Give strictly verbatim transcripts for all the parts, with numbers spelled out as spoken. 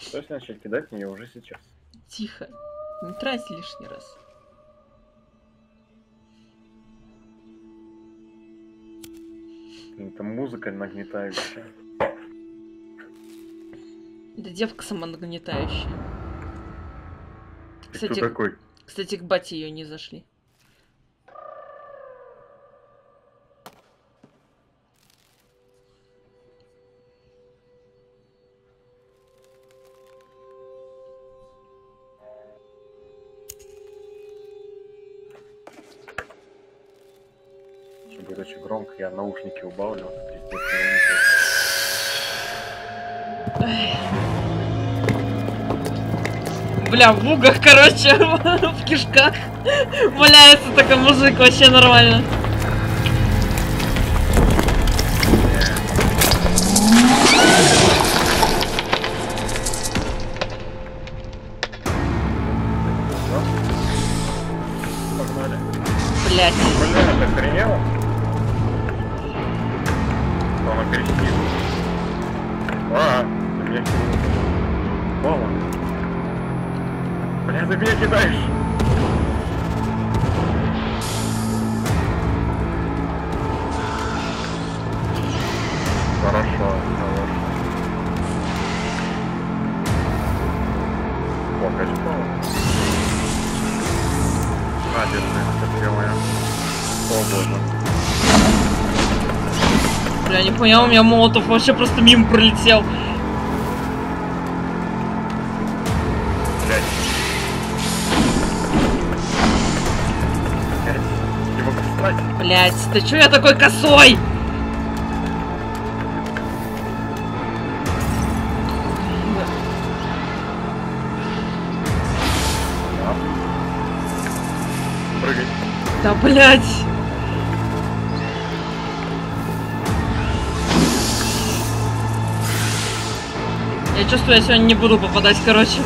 Стоит начать кидать меня уже сейчас. Тихо. Не трать лишний раз. Это музыка нагнетающая. Да девка сама нагнетающая. Кстати, кто такой? Кстати, к бате ее не зашли. Будет очень громко, я наушники убавлю. Бля, в угах, короче, в кишках валяется такой мужик, вообще нормально. Блять. Блин, это охренело? Она кричит. А, ты меня кидаешь. Мама. Бля, ты меня кидаешь. Хорошо, хорошо. О, качпала. А, держи, это первая. О, боже. Бля, не понял, у меня молотов вообще просто мимо пролетел. Блядь. Блядь, его кострать. Блядь, ты чё я такой косой? Да, блядь! Я чувствую, я сегодня не буду попадать, короче.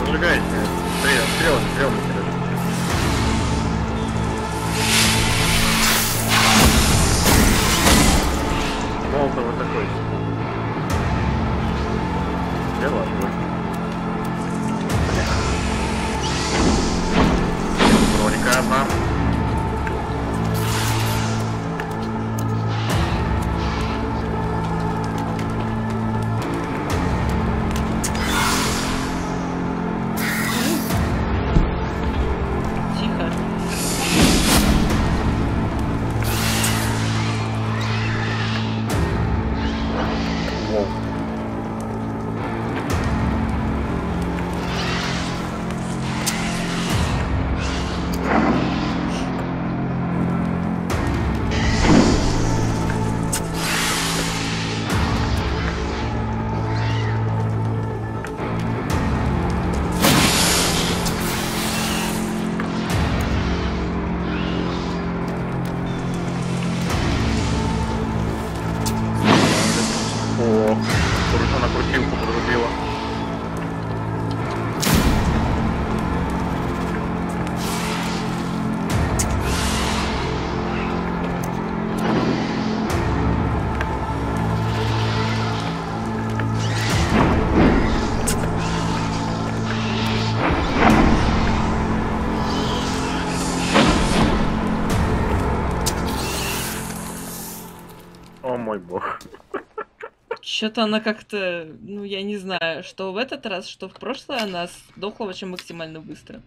Зажигайте. Стрел, стрел, стрел. Молотов вот такой. Стрел, аж одна. Тихо. Воу. Мой бог. Что-то она как-то, ну я не знаю, что в этот раз, что в прошлый, она сдохла очень максимально быстро.